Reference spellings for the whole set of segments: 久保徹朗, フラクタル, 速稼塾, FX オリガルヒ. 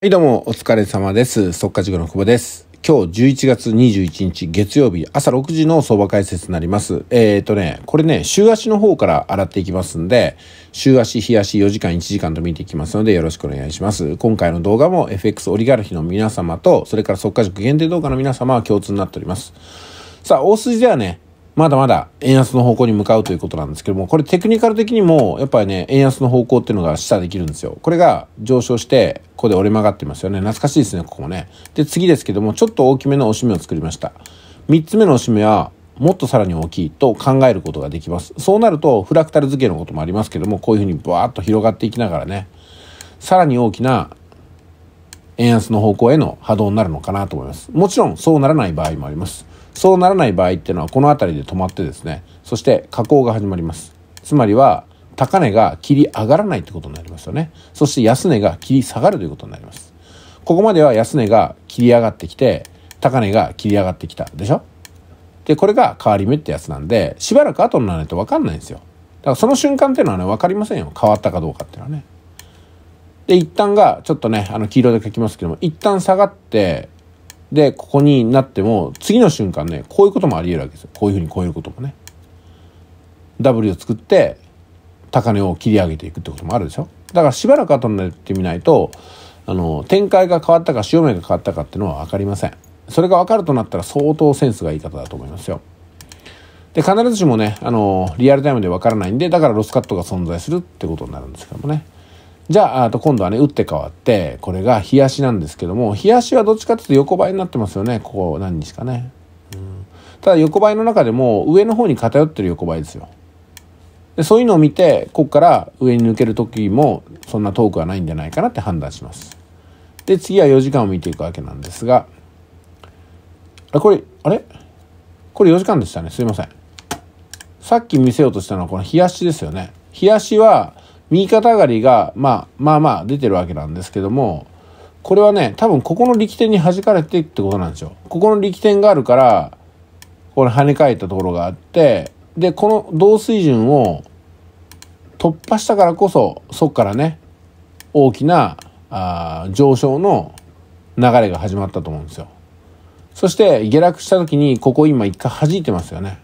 はいどうもお疲れ様です。速稼塾の久保です。今日11月21日月曜日朝6時の相場解説になります。これね、週足の方から洗っていきますんで、週足、日足、4時間、1時間と見ていきますのでよろしくお願いします。今回の動画も FX オリガルヒの皆様と、それから速稼塾限定動画の皆様は共通になっております。さあ、大筋ではね、まだまだ円安の方向に向かうということなんですけども、これテクニカル的にもやっぱりね、円安の方向っていうのが示唆できるんですよ。これが上昇して、ここで折れ曲がってますよね。懐かしいですね、ここもね。で、次ですけども、ちょっと大きめの押し目を作りました。3つ目の押し目は、もっとさらに大きいと考えることができます。そうなると、フラクタル付けのこともありますけども、こういうふうにバーッと広がっていきながらね、さらに大きな円安の方向への波動になるのかなと思います。もちろん、そうならない場合もあります。そうならない場合っていうのはこの辺りで止まってですね、そして下降が始まります。つまりは高値が切り上がらないってことになりますよね。そして安値が切り下がるということになります。ここまでは安値が切り上がってきて高値が切り上がってきたでしょ。でこれが変わり目ってやつなんで、しばらく後にならないと分かんないんですよ。だからその瞬間っていうのはね、分かりませんよ、変わったかどうかっていうのはね。で一旦がちょっとね、黄色で書きますけども、一旦下がってで、ここになっても、次の瞬間ね、こういうこともあり得るわけですよ。こういうふうに超えることもね。W を作って、高値を切り上げていくってこともあるでしょ。だからしばらく後になってみないと、展開が変わったか、潮目が変わったかっていうのは分かりません。それが分かるとなったら相当センスがいい方だと思いますよ。で、必ずしもね、リアルタイムで分からないんで、だからロスカットが存在するってことになるんですけどもね。じゃあ、今度はね、打って変わって、これが日足なんですけども、日足はどっちかというと横ばいになってますよね、ここ何日かね。ただ横ばいの中でも上の方に偏ってる横ばいですよ。でそういうのを見て、ここから上に抜ける時もそんな遠くはないんじゃないかなって判断します。で、次は4時間を見ていくわけなんですが、これ4時間でしたね、すいません。さっき見せようとしたのはこの日足ですよね。日足は、右肩上がりが、まあ出てるわけなんですけども、これはね、多分ここの力点に弾かれてってことなんですよ。ここの力点があるから、これ跳ね返ったところがあって、で、この同水準を突破したからこそ、そこからね、大きな上昇の流れが始まったと思うんですよ。そして下落した時に、ここ今一回弾いてますよね。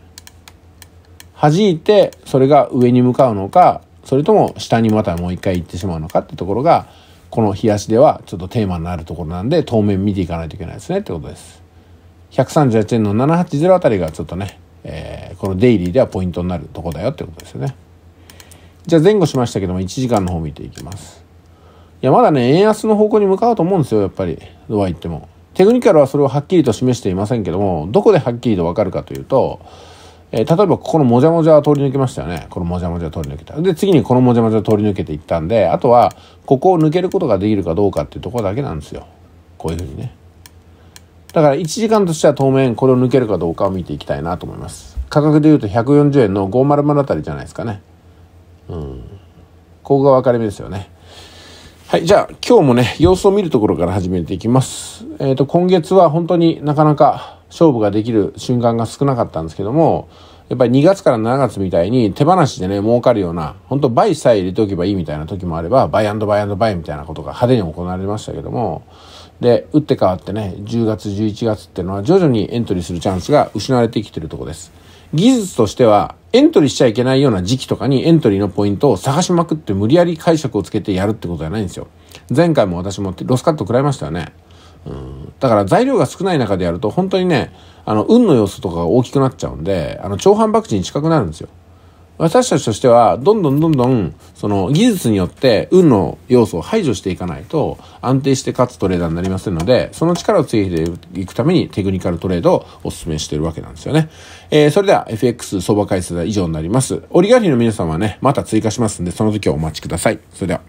弾いて、それが上に向かうのか、それとも下にまたもう一回行ってしまうのかってところが、この日足ではちょっとテーマになるところなんで、当面見ていかないといけないですねってことです。138円の780あたりがちょっとね、このデイリーではポイントになるとこだよってことですよね。じゃあ前後しましたけども、1時間の方見ていきます。いや、まだね、円安の方向に向かうと思うんですよ、やっぱり。どうは言っても。テクニカルはそれをはっきりと示していませんけども、どこではっきりとわかるかというと、例えばここのもじゃもじゃは通り抜けましたよね。このもじゃもじゃ通り抜けた。で、次にこのもじゃもじゃ通り抜けていったんで、あとはここを抜けることができるかどうかっていうところだけなんですよ。こういうふうにね。だから1時間としては当面これを抜けるかどうかを見ていきたいなと思います。価格でいうと140円の500あたりじゃないですかね。ここが分かれ目ですよね。はい、じゃあ今日もね、様子を見るところから始めていきます。今月は本当になかなか勝負ができる瞬間が少なかったんですけども、やっぱり2月から7月みたいに手放しでね、儲かるような、本当バイさえ入れておけばいいみたいな時もあれば、バイ&バイ&バイみたいなことが派手に行われましたけども、で、打って変わってね、10月、11月っていうのは徐々にエントリーするチャンスが失われてきてるところです。技術としては、エントリーしちゃいけないような時期とかにエントリーのポイントを探しまくって無理やり解釈をつけてやるってことじゃないんですよ。前回も私もロスカット食らいましたよね。だから材料が少ない中でやると本当にね、運の要素とかが大きくなっちゃうんで、超反博打に近くなるんですよ。私たちとしては、どんどん、その技術によって運の要素を排除していかないと安定して勝つトレーダーになりませんので、その力をついていくためにテクニカルトレードをお勧めしているわけなんですよね。それでは FX 相場解説は以上になります。オリガルヒの皆さんはね、また追加しますんで、その時はお待ちください。それでは。